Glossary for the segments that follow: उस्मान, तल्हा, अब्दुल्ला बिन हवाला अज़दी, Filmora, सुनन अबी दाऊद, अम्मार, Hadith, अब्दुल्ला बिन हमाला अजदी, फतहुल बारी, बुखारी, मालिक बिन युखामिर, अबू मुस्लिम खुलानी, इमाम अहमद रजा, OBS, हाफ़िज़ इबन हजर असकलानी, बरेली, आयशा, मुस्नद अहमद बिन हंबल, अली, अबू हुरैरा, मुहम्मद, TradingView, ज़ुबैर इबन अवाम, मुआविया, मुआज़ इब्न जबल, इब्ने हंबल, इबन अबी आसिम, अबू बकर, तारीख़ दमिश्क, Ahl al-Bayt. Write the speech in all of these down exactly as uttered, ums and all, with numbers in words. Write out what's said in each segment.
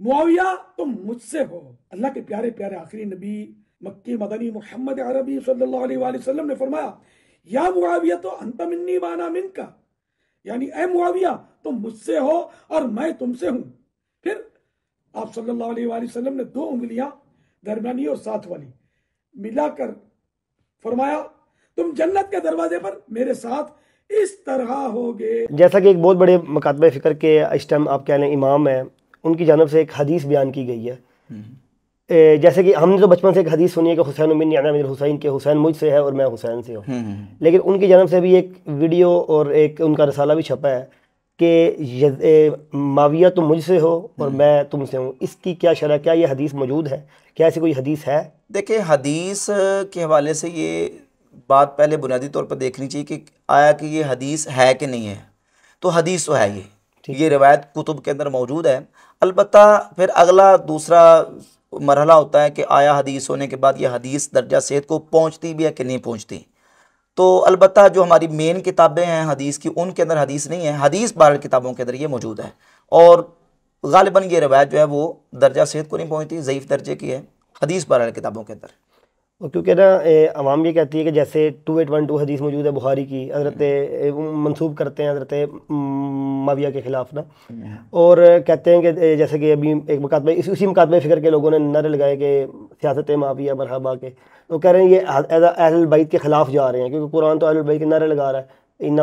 मुआविया तुम मुझसे हो। अल्लाह के प्यारे प्यारे आखिरी नबी मक्की मदनी मुहम्मद अरबी सल्लल्लाहु अलैहि वसल्लम ने फरमाया, या मुआविया तो अंत मिन्नी वाना मिनका, यानी ए मुआविया तुम मुझसे हो और मैं तुमसे हूँ। फिर आप सल्लल्लाहु अलैहि वसल्लम ने दो उंगलियां दरमियानी और साथ वाली मिलाकर फरमाया, तुम जन्नत के दरवाजे पर मेरे साथ इस तरह होगे। जैसा कि एक बहुत बड़े मकातबे फिक्र के इस टाइम आप कह लें इमाम है, उनकी जानब से एक हदीस बयान की गई है। ए, जैसे कि हमने तो बचपन से एक हदीस सुनी है कि हुसैन बिन यासैन हुसैन के हुसैन मुझसे है और मैं हुसैन से हूँ, लेकिन उनकी जानब से भी एक वीडियो और एक उनका रसाला भी छपा है कि मुआविया तुम मुझसे हो और मैं तुमसे हूँ। इसकी क्या शरह, क्या ये हदीस मौजूद है, क्या ऐसी कोई हदीस है? देखिए, हदीस के हवाले से ये बात पहले बुनियादी तौर पर देखनी चाहिए कि आया कि ये हदीस है कि नहीं है। तो हदीस तो है, ये ये रिवायत कुतुब के अंदर मौजूद है। अलबत्ता फिर अगला दूसरा मरहला होता है कि आया हदीस होने के बाद ये हदीस दर्जा सेहत को पहुंचती भी है कि नहीं पहुंचती। तो अलबत्ता जो हमारी मेन किताबें हैं हदीस की, उनके अंदर हदीस नहीं है। हदीस बारह किताबों के अंदर ये मौजूद है और गालिबन ये रिवायत जो है वो दर्जा सेहत को नहीं पहुँचती, ज़ईफ़ दर्जे की है हदीस बारह किताबों के अंदर। और क्योंकि ना अवाम ये कहती है कि जैसे टू एट वन टू हदीस मौजूद है बुखारी की, हजरत मंसूब करते हैं हजरत मुआविया के ख़िलाफ़ ना, और कहते हैं कि जैसे कि अभी एक मुकातबा इस उसी मुकातबा फ़िक्र के लोगों ने नारे लगाए कि सियासत मुआविया मरहबा के, तो कह रहे हैं ये अहल बैत के ख़िलाफ़ जा रहे हैं क्योंकि कुरान तो अहल बैत के नारे लगा रहा है इन्ना,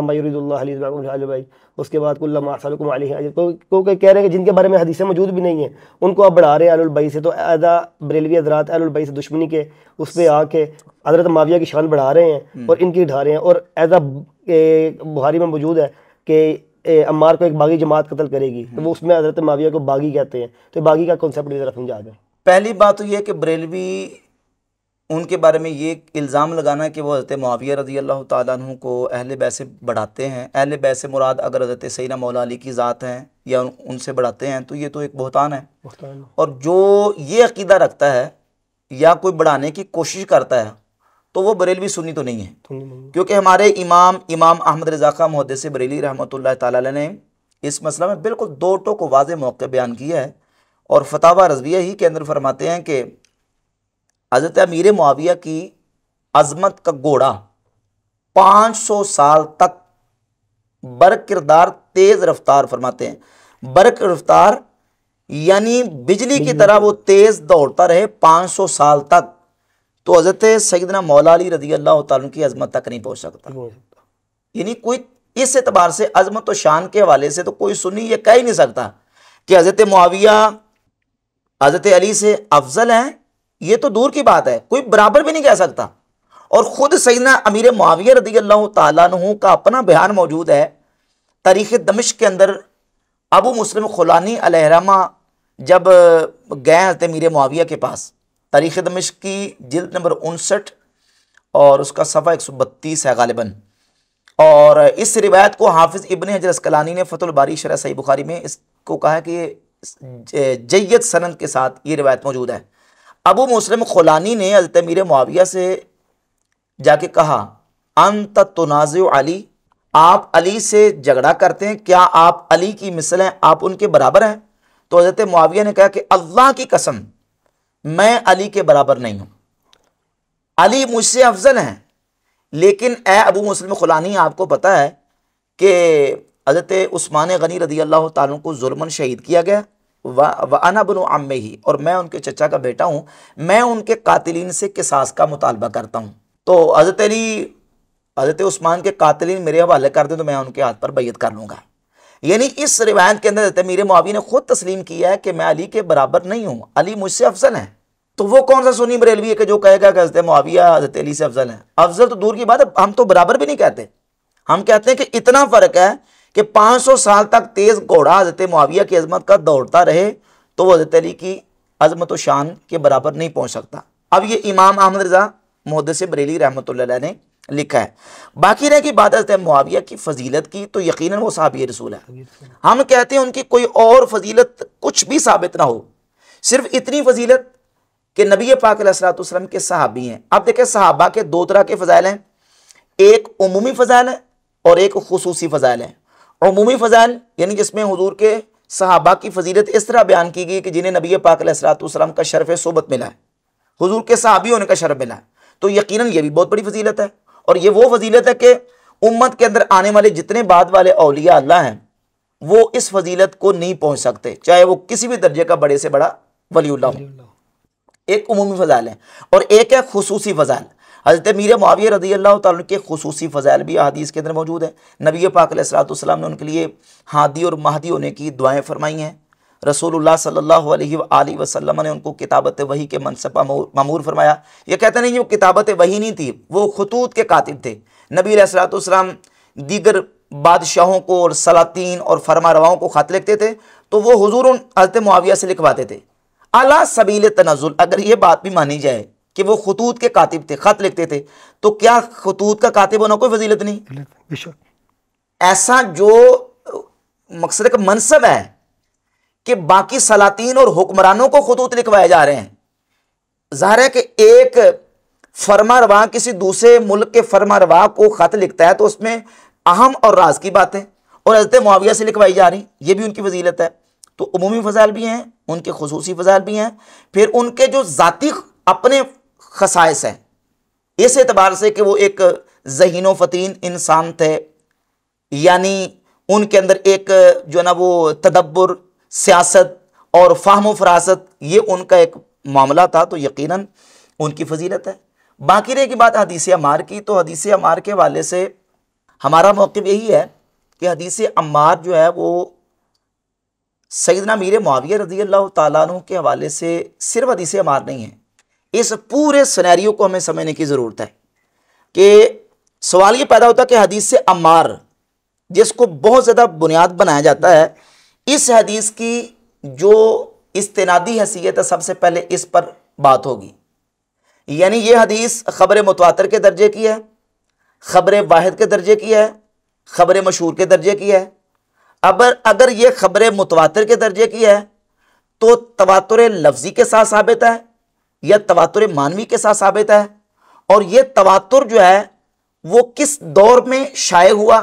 उसके बाद कुल्ला को कह रहे हैं कि जिनके बारे में हदीसें मौजूद भी नहीं हैं उनको आप बढ़ा रहे हैं अहलुल बैत से। तो आदा बरेलवी हजरात अहलुल बैत से दुश्मनी के उस पर आके हजरत मुआविया की शान बढ़ा रहे हैं और इनकी ढा रहे हैं। और ऐसा बुखारी में मौजूद है कि अम्मार को एक बागी जमात कत्ल करेगी, तो वो उसमें हजरत मुआविया को बागी कहते हैं। तो बागी का कॉन्सेप्ट जरा समझा दें। पहली बात तो यह है कि बरेलवी उनके बारे में ये इल्ज़ाम लगाना कि वो हज़रत मुआविया रज़ी अल्लाह तआला अन्हु को अहले बैत से बढ़ाते हैं। अहले बैत से मुराद अगर हज़रत सैयदना मौला अली की ज़ात हैं या उनसे बढ़ाते हैं तो ये तो एक बहतान है। और जो ये अक़ीदा रखता है या कोई बढ़ाने की कोशिश करता है तो वो बरेलवी सुन्नी तो नहीं है, क्योंकि हमारे इमाम इमाम अहमद रजा का मुहद्दिस बरेली रहमतुल्लाह तआला अलैह ने इस मसला में बिल्कुल दो टोक वाज़ेह मौक़िफ़ बयान किया है। और फतवा रज़विया ही के अंदर फरमाते हैं कि हज़रत अमीर मुआविया की अज़मत का घोड़ा पाँच सौ साल तक बरकिरदार तेज़ रफ्तार, फरमाते हैं बरक रफ्तार यानी बिजली की तरह वो तेज़ दौड़ता रहे पाँच सौ साल तक, तो हज़रत सैयदना मौला अली रज़ी अल्लाह तआला की अज़मत तक नहीं पहुँच सकता। यानी कोई इस एतबार से अज़मत और शान के हवाले से तो कोई सुन्नी ये कह ही नहीं सकता कि हज़रत मुआविया हज़रत अली से अफजल हैं, ये तो दूर की बात है, कोई बराबर भी नहीं कह सकता। और ख़ुद सैयदना अमीर मुआविया रज़ी अल्लाह तआला अन्हु का अपना बयान मौजूद है तारीख़ दमिश्क के अंदर। अबू मुस्लिम खुलानी अलैहिर्रहमा जब गए हज़रत अमीर मुआविया के पास, तारीख़ दमिश्क की जिल्द नंबर उनसठ और उसका सफ़ा एक सौ बत्तीस है गालिबन, और इस रिवायत को हाफ़िज़ इबन हजर असकलानी ने फतहुल बारी शरह सही बुखारी में इसको कहा है कि जय्यद सनद के साथ ये रिवायत मौजूद है। अबू मुस्लिम खुलानी ने हज़रत अमीर मुआविया से जाके कहा, अंत तुनाज़ु अली, आप अली से झगड़ा करते हैं, क्या आप अली की मिसल हैं, आप उनके बराबर हैं? तो हज़रत मुआविया ने कहा कि अल्लाह की कसम मैं अली के बराबर नहीं हूँ, अली मुझसे अफजल हैं। लेकिन ए अबू मुस्लिम खुलानी, आपको पता है कि हज़रत उस्मान गनी रज़ी अल्लाह तआला को जुल्मन शहीद किया गया, वना बनो अम्मे ही, और मैं उनके चचा का बेटा हूँ, मैं उनके कातिलीन से किसास का मुतालबा करता हूँ। तो हज़रत अली हज़रत उस्मान के कातिलीन मेरे हवाले कर दें तो मैं उनके हाथ पर बैयत कर लूँगा। यानी इस रिवायत के अंदर हज़रत अमीर मुआविया ने ख़ुद तस्लीम किया है कि मैं अली के बराबर नहीं हूँ, अली मुझसे अफजल है। तो वो कौन सा सुन्नी बरेलवी है कि जो कहेगा कि हज़रत मुआविया हज़रत अली से अफजल है? अफजल तो दूर की बात है, हम तो बराबर भी नहीं कहते। हम कहते हैं कि इतना फ़र्क है कि पाँच सौ साल तक तेज़ घोड़ा हज़रत मुआविया की अज़मत का दौड़ता रहे तो वह हज़रत अली की अज़मत व शान के बराबर नहीं पहुंच सकता। अब ये इमाम अहमद रजा मुहद्दिस बरेली रहमतुल्लाह ने लिखा है। बाकी रह की बात हज़रत मुआविया की फ़जीलत की, तो यकीनन वो सहाबी रसूल है। हम कहते हैं उनकी कोई और फजीलत कुछ भी साबित ना हो, सिर्फ इतनी फजीलत कि नबी पाक अलैहिस्सलातु वस्सलाम के सहाबी हैं। अब देखें, सहाबा के दो तरह के फ़ज़ाइल हैं, एक उमूमी फ़ज़ाइल है और एक खुसूसी फ़ज़ाइल है। उमूमी फ़ज़ाइल यानी जिसमें हुजूर के सहाबा की फजीलत इस तरह बयान की गई कि जिन्हें नबी पाक अलैहिस्सलाम का शरफ़ सोबत मिला है, हुजूर के सहाबी होने का शरफ़ मिला है, तो यकीनन ये भी बहुत बड़ी फजीलत है। और ये वो फजीलत है कि उम्मत के अंदर आने वाले जितने बाद वाले औलिया अल्लाह हैं वो इस फजीलत को नहीं पहुँच सकते, चाहे वो किसी भी दर्जे का बड़े से बड़ा वलीउल्लाह हो। एक उमूमी फजाइल है और एक है खुसूसी फजाइल। हज़रत मीर मुआविया रज़ी अल्लाह तआला के खुसूसी फजाइल भी अहादीस के अंदर मौजूद है। नबी पाक अलैहिस्सलाम ने उनके लिए हादी और महदी होने की दुआएँ फरमाई हैं। रसूलुल्लाह सल्लल्लाहु अलैहि वसल्लम ने उनको किताबत वही के मनसब मामूर फरमाया। ये कहते नहीं कि वो किताबत वही नहीं थी, वो खतूत के कातिब थे। नबी अलैहिस्सलाम दीगर बादशाहों को और सलातीन और फरमा रवाओं को ख़त लिखते थे तो वो हुजूर हज़रत मुआविया से लिखवाते थे अला सबील तनज़ुल। अगर ये बात भी मानी जाए कि वो खतूत के कातिब थे, ख़त लिखते थे, तो क्या खतूत का कातिब होना कोई फजीलत नहीं? ऐसा जो मकसद का मनसब है कि बाकी सलातीन और हुक्मरानों को खतूत लिखवाए जा रहे हैं, ज़ाहिर है कि एक फरमा रवा किसी दूसरे मुल्क के फरमा रवा को ख़त लिखता है तो उसमें अहम और राज की बातें और हज़रत मुआविया से लिखवाई जा रही, ये भी उनकी फजीलत है। तो उमूमी फजाइल भी हैं, उनके खुसूसी फजाइल भी हैं, फिर उनके जो ज़ाती अपने खसाइस हैं इस एतबार से कि वो एक ज़हीन व फतीन इंसान थे, यानी उनके अंदर एक जो है ना वो तदब्बर, सियासत और फ़हम व फरासत, ये उनका एक मामला था, तो यकीनन उनकी फजीलत है। बाकी रही की बात हदीस अम्मार की, तो हदीस अम्मार के हवाले से हमारा मौक़िफ़ यही है कि हदीस अम्मार जो है वो सैयदना मीर मुआविया रज़ी अल्लाह तआला अन्हु के हवाले से सिर्फ हदीस अम्मार नहीं है, इस पूरे सिनेरियो को हमें समझने की ज़रूरत है। कि सवाल ये पैदा होता है कि हदीस अम्मार जिसको बहुत ज़्यादा बुनियाद बनाया जाता है, इस हदीस की जो इस्तेनादी हैसियत है सबसे पहले इस पर बात होगी। यानी ये हदीस ख़बर मुतवातर के दर्जे की है, ख़बर वाहिद के दर्जे की है, ख़बर मशहूर के दर्जे की है। अब अगर ये ख़बर मुतवातर के दर्जे की है तो तवातुर लफ्ज़ी के साथ साबित है या तवातुर मानवी के साथ साबित है, और ये तवातुर जो है वो किस दौर में शाये हुआ।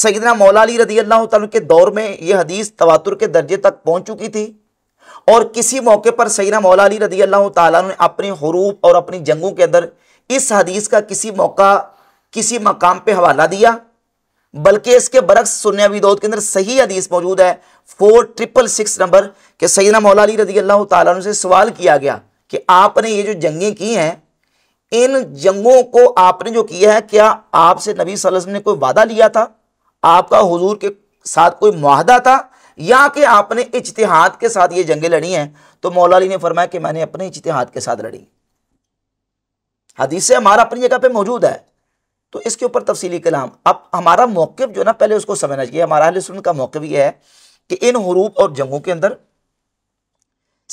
सैयदना मौला अली रज़ी अल्लाह तआला के दौर में ये हदीस तवातुर के दर्जे तक पहुँच चुकी थी, और किसी मौके पर सैयदना मौला अली रज़ी अल्लाह तआला ने अपने हरूब और अपनी जंगों के अंदर इस हदीस का किसी मौका किसी मकाम पर हवाला दिया। बल्कि इसके बरक्स सुन्ने अबी दाऊद के अंदर सही हदीस मौजूद है फोर ट्रिपल सिक्स नंबर के, सैयदना मौला अली रज़ी अल्लाह तआला अन्हु से सवाल किया गया कि आपने ये जो जंगें की हैं इन जंगों को आपने जो किया है क्या आपसे नबी सल्लल्लाहु अलैहि वसल्लम ने कोई वादा लिया था, आपका हुजूर के साथ कोई मुआहदा था, या कि आपने इज्तिहाद के साथ ये जंगें लड़ी हैं? तो मौला अली ने फरमाया कि मैंने अपने इज्तिहाद के साथ लड़ी। हदीस हमारा अपनी जगह पर मौजूद है, तो इसके ऊपर तफसीली कलाम। अब हमारा मौक़िफ़ जो ना पहले उसको समझना चाहिए। हमारा अहले सुन्नत का मौक़िफ़ ये है कि इन हुरूब और जंगों के अंदर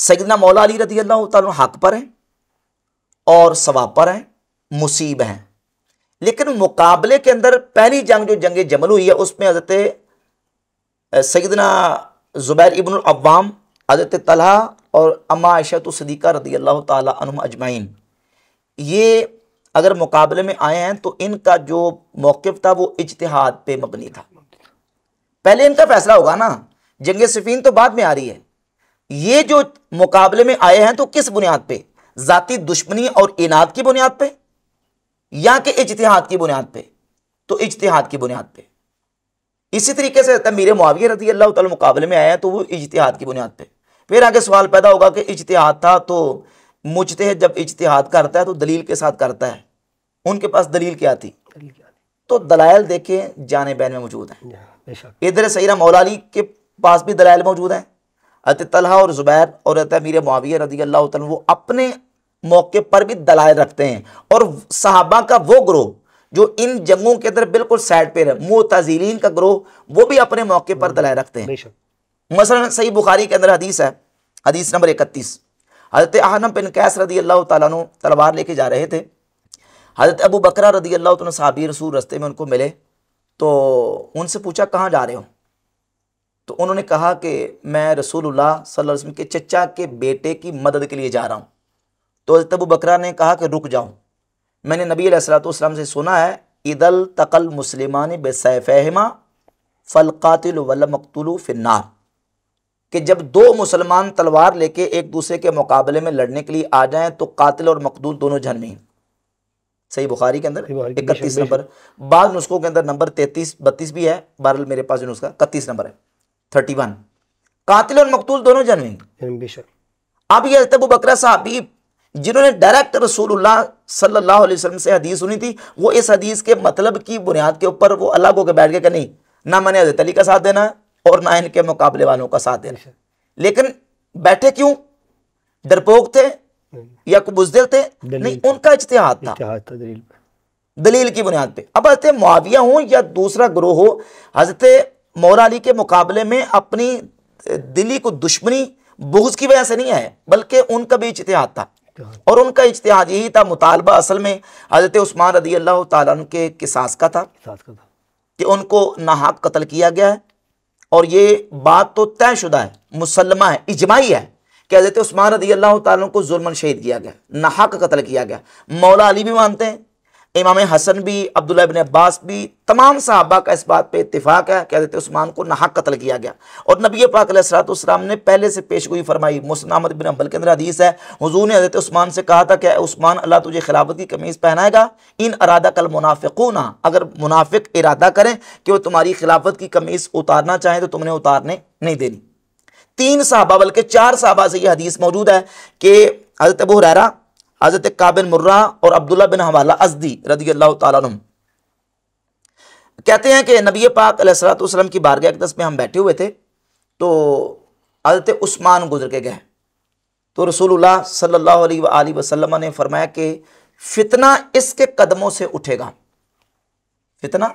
सैयदना मौला अली रज़ियल्लाहु ताला हक़ पर हैं और सवाब पर हैं, मुसीब हैं। लेकिन मुकाबले के अंदर पहली जंग जो जंग जमल हुई है उसमें हज़रत सैयदना ज़ुबैर इबन अवाम, हज़रत तल्हा और अम्मा आयशा तो सदीक़ा रज़ियल्लाहु ताला अन्हुम अजमाइन, ये अगर मुकाबले में आए हैं तो इनका जो मौक़िफ़ था वो इज्तिहाद पे मबनी था। पहले इनका फैसला होगा ना, जंग सिफ़ीन तो बाद में आ रही है। ये जो मुकाबले में आए हैं तो किस बुनियाद पे? ज़ाती दुश्मनी और इनाद की बुनियाद पे या कि इज्तिहाद की बुनियाद पे? तो इज्तिहाद की बुनियाद पे। इसी तरीके से मीर मुआविया रज़ियल्लाहु ताला मुकाबले में आए हैं तो वो इज्तिहाद की बुनियाद पे। फिर आगे सवाल पैदा होगा कि इज्तिहाद था तो मुजतहिद जब इज्तिहाद करता है तो दलील के साथ करता है, उनके पास दलील क्या थी? तो दलायल देखें जाने बैन में मौजूद हैं। इधर सैयदना मौला अली के पास भी दलायल मौजूद हैं, हज़रत तल्हा और ज़ुबैर और हज़रत अमीर मुआविया रज़ियल्लाहु तआला वो अपने मौके पर भी दलायल रखते हैं। और सहाबा का वो ग्रोह जो इन जंगों के अंदर बिल्कुल साइड पर है, मुतज़िलीन का ग्रोह, वो भी अपने मौके पर दलायल रखते हैं। मसलन सही बुखारी के अंदर हदीस है, हदीस नंबर इकतीस, हज़रत अहनफ़ बिन क़ैस रज़ियल्लाहु तआला अन्हु तलवार लेके जा रहे थे। हज़रत अबू बकर रज़ियल्लाहु अन्हु सहाबी रसूल रस्ते में उनको मिले तो उनसे पूछा कहाँ जा रहे हो? तो उन्होंने कहा कि मैं रसूलुल्लाह सल्लल्लाहु अलैहि वसल्लम के चचा के बेटे की मदद के लिए जा रहा हूँ। तो हज़रत अबू बकर ने कहा कि रुक जाओ, मैंने नबी अलैहिस्सलातु वस्सलाम से सुना है इदल तक़ल मुस्लिमान बिसैफ़िहिमा फ़ल क़ातिलु वल मक़तूलु फ़िन्नार। कि जब दो मुसलमान तलवार लेके एक दूसरे के मुकाबले में लड़ने के लिए आ जाएं तो कातिल और मकदूल दोनों जहन्नमी। सही बुखारी के अंदर इकतीस नंबर, बाद नुस्खों के अंदर नंबर तैतीस बत्तीस भी है, बहरहाल मेरे पास नुस्खा इकतीस नंबर है थर्टी वन। कातिल और मकतूल दोनों जहन्नमी। अब ये अबू बकर साहब जिन्होंने डायरेक्ट रसूलुल्लाह सल्लल्लाहु अलैहि वसल्लम से हदीस सुनी थी, वो इस हदीस के मतलब की बुनियाद के ऊपर वो अलग होकर बैठ गए कि नहीं, ना मैंने हज़रत अली का साथ देना है और ना इनके मुकाबले वालों का साथ देना। लेकिन बैठे क्यों? डरपोक थे या बुज़दिल थे? नहीं, उनका इज्तिहाद था, था दलील, दलील की बुनियाद पे। अब हज़रत मुआविया हो या दूसरा ग्रोह हो, हज़रत मौला अली के मुकाबले में अपनी दिली को दुश्मनी बुग़्ज़ की वजह से नहीं आए, बल्कि उनका भी इज्तिहाद था और उनका इज्तिहाद यही था। मुतालबा असल में हज़रत उस्मान रज़ी अल्लाह तआला अन्हु के किसास का था कि उनको नाहक कत्ल किया गया है, और ये बात तो तयशुदा है, मुसल्लमा है, इजमाई है कि हज़रत उस्मान रज़ी अल्लाह तआला को जुल्मन शहीद किया गया, नाहक कत्ल किया गया। मौला अली भी मानते हैं, इमाम हसन भी, अब्दुल्ला इबन अब्बास भी, तमाम सहाबा का इस बात पर इत्तिफाक है कि हज़रत उस्मान को नाहक कत्ल किया गया। और नबी पाक अलैहिस्सलातु वस्सलाम ने पहले से पेशगोई फरमाई। मुस्नद अहमद बिन हंबल के अंदर हदीस है, हुजूर ने हज़रत उस्मान से कहा था कि उस्मान, अल्लाह तुझे खिलाफत की कमीज़ पहनाएगा, इन अरादा कल मुनाफिकूना, अगर मुनाफिक इरादा करें कि वो तुम्हारी खिलाफत की कमीज़ उतारना चाहें तो तुमने उतारने नहीं देनी। तीन सहाबा बल्कि चार सहाबा से यह हदीस मौजूद है कि हज़रत अबू हुरैरा, हज़रत काब बिन मुर्रा और अब्दुल्ला बिन हमाला अजदी रज़ियल्लाहु ताला अन्हुम कहते हैं कि नबी पाक अलैहिस्सलातु वस्सलाम की बारगाह अक़दस में हम बैठे हुए थे तो हज़रत उस्मान गुजर के गए, तो रसूलुल्लाह सल्लल्लाहु अलैहि वसल्लम ने फरमाया कि फितना इसके कदमों से उठेगा, फितना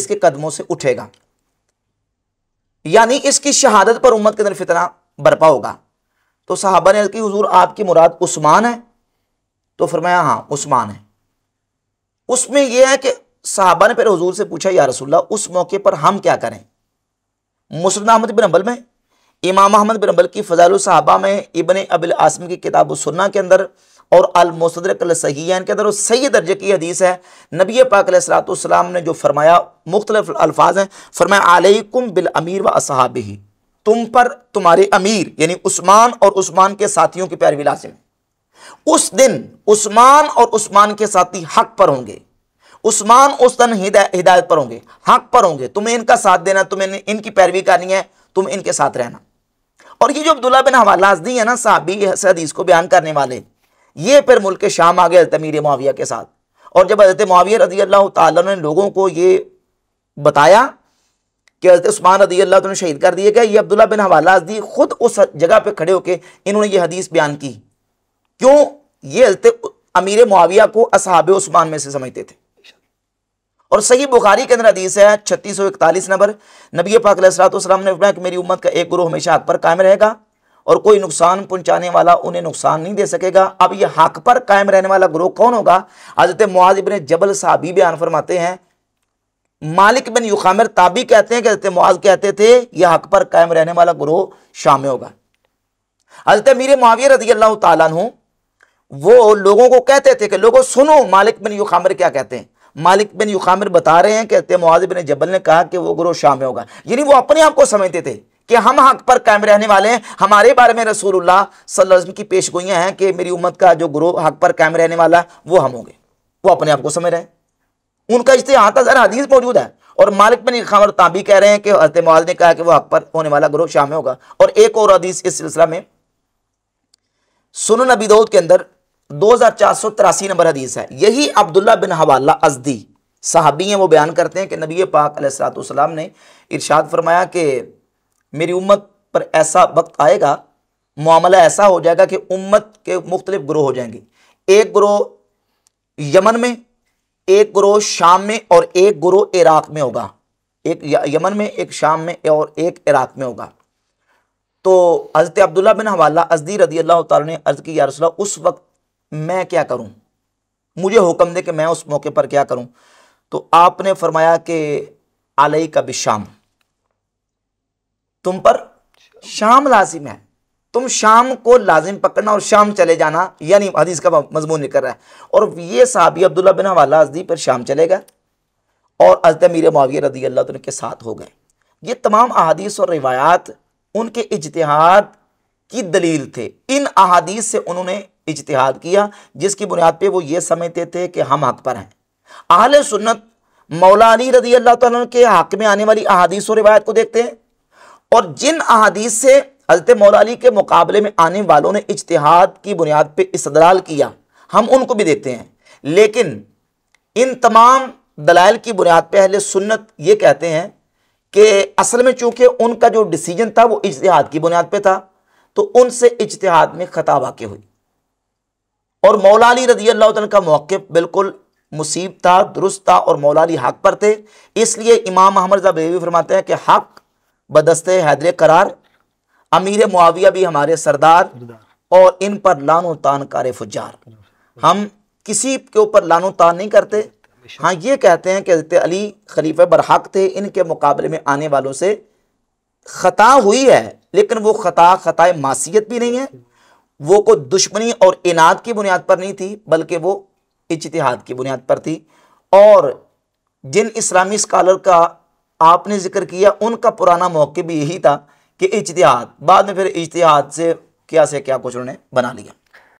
इसके कदमों से उठेगा, यानी इसकी शहादत पर उम्मत के अंदर फितना बरपा होगा। तो सहाबा ने कहा, हुजूर आपकी मुराद उस्मान है? तो फरमाया हाँ उस्मान है। उसमें यह है कि सहाबा ने फिर हुजूर से पूछा, या रसूलल्लाह उस मौके पर हम क्या करें? मुस्नद अहमद बिन हंबल में, इमाम अहमद बिन हंबल की फजाइल सहाबा में, इबन अबी आसिम की किताब सुन्ना के अंदर और अल मुस्तदरक अल सहीहैन के अंदर वो सही दर्जे की हदीस है। नबी पाक अलैहिस्सलातु वस्सलाम ने जो फरमाया मुख्तलिफ अल्फाज हैं, फरमाया अलैकुम बिल अमीर व असहाबिही, तुम पर तुम्हारे अमीर यानी उस्मान और उस्मान के साथियों की पैरवी लाज़िम। उस दिन उस्मान और उस्मान के साथी हक पर होंगे, उस्मान उस दिन हिदायत पर होंगे, हक पर होंगे, तुम्हें इनका साथ देना, तुम्हें इनकी पैरवी करनी है, तुम इनके साथ रहना। और ये जो अब्दुल्ला बिन हवाला अज़दी है ना साहबी हदीस को बयान करने वाले, ये फिर मुल्क शाम आ गए अमीर मुआविया के साथ। और जब हज़रत मुआविया रज़ी अल्लाह तआला ने लोगों को ये बताया कि हज़रत उस्मान रज़ी अल्लाह तआला शहीद कर दिए गए, ये अब्दुल्ला बिन हवाला अज़दी खुद उस जगह पे खड़े होकर इन्होंने ये हदीस बयान की। क्यों? ये हज़रत अमीर मुआविया को असहाब उस्मान में से समझते थे। और सही बुखारी के अंदर हदीस है छत्तीस सौ इकतालीस नंबर, नबी पाक अलैहिस्सलातु वस्सलाम ने फरमाया कि मेरी उम्मत का एक ग्रोह हमेशा हक पर कायम रहेगा और कोई नुकसान पहुंचाने वाला उन्हें नुकसान नहीं दे सकेगा। अब यह हक पर कायम रहने वाला ग्रोह कौन होगा? हज़रत मुआज़ इब्न जबल साहबी बयान फरमाते हैं, मालिक बिन युखामिर ताबी कहते हैं कि हज़रत मुआज़ कहते थे यह हक पर कायम रहने वाला ग्रोह शाम में होगा। हज़रत अमीर मुआविया रज़ी अल्लाह तआला अन्हु वो लोगों को कहते थे कि लोगों सुनो मालिक बिन युखामिर क्या कहते हैं। मालिक बिन युखामिर बता रहे हैं कि हज़रत मुआज़ इब्न जबल ने कहा कि वो ग्रोह शाम में होगा, यानी वो अपने आप को समझते थे कि हम हक पर कायम रहने वाले हैं, हमारे बारे में रसूलुल्लाह सल्लल्लाहु अलैहि वसल्लम की पेशगोइयां हैं कि मेरी उम्मत का जो ग्रोह हक पर कायम रहने वाला वो हम होंगे। वो अपने आप को समझ रहे हैं, उनका इज्तिहाद था, ज़रा हदीस मौजूद है। और मालिक बिन युखामिर ताबी कह रहे हैं कि हज़रत मुआज़ ने कहा कि वह हक पर होने वाला ग्रोह शाम में होगा। और एक और हदीस इस सिलसिला में सुनन अबी दाऊद के अंदर दो हज़ार चार सौ तिरासी नंबर हदीस है, यही अब्दुल्ला बिन हवाला अज़दी साहबी हैं, वो बयान करते हैं कि नबी पाक अलैहिस्सलातु वस्सलाम ने इरशाद फरमाया कि मेरी उम्मत पर ऐसा वक्त आएगा, मामला ऐसा हो जाएगा कि उम्मत के मुख्तलिफ ग्रोह हो जाएंगे, एक ग्रोह यमन में, एक ग्रोह शाम में और एक ग्रोह इराक़ में होगा। एक यमन में, एक शाम में और एक इराक़ में होगा। तो हज़रत अब्दुल्ला बिन हवाला अज़दी रज़ी अल्लाह तआला ने अर्ज़ की, या रसूलल्लाह उस वक्त मैं क्या करूं, मुझे हुक्म दे कि मैं उस मौके पर क्या करूं? तो आपने फरमाया कि अलैका बिशाम, तुम पर शाम लाजिम है, तुम शाम को लाजिम पकड़ना और शाम चले जाना, यानी हदीस का मजमून निकल रहा है। और ये साहबी अब्दुल्ला बिन हवाला अज़दी पर शाम चले गए और हज़रत अमीर मुआविया रज़ी अल्लाह तआला के साथ हो गए। ये तमाम अहादीस और रिवायात उनके इज्तिहाद की दलील थे। इन अहादीस से उन्होंने इज्तिहाद किया जिसकी बुनियाद पे वो ये समझते थे कि हम हक़ पर हैं। अहले सुन्नत मौला अली रज़ी अल्लाह तआला के हक़ में आने वाली अहादीस और रिवायत को देखते हैं और जिन अहादीस से हज़रत मौला अली के मुकाबले में आने वालों ने इज्तिहाद की बुनियाद पर इस्तदलाल किया हम उनको भी देखते हैं। लेकिन इन तमाम दलाइल की बुनियाद पर अहले सुन्नत ये कहते हैं कि असल में चूँकि उनका जो डिसीजन था वो इज्तिहाद की बुनियाद पे था तो उनसे इज्तिहाद में खता वाक़ हुई और मौला अली रज़ी अल्लाह तआला का मौक़िफ़ बिल्कुल मुसीब था, दुरुस्त था और मौला अली हक़ पर थे। इसलिए इमाम अहमद रजा भी फरमाते हैं कि हक़ बदस्ते हैदर करार, अमीर मुआविया भी हमारे सरदार और इन पर लानो तान कार फुजार। हम किसी के ऊपर लानो तान नहीं करते। हाँ, ये कहते हैं कि हज़रत अली खलीफा बरहक थे, इनके मुकाबले में आने वालों से ख़ता हुई है लेकिन वो ख़ता ख़ताए मासियत भी नहीं है, वो कोई दुश्मनी और इनाद की बुनियाद पर नहीं थी बल्कि वो इज्तिहाद की बुनियाद पर थी। और जिन इस्लामी स्कॉलर का आपने जिक्र किया उनका पुराना मौक़िफ़ भी यही था कि इज्तिहाद, बाद में फिर इज्तिहाद से क्या से क्या कुछ उन्होंने बना लिया।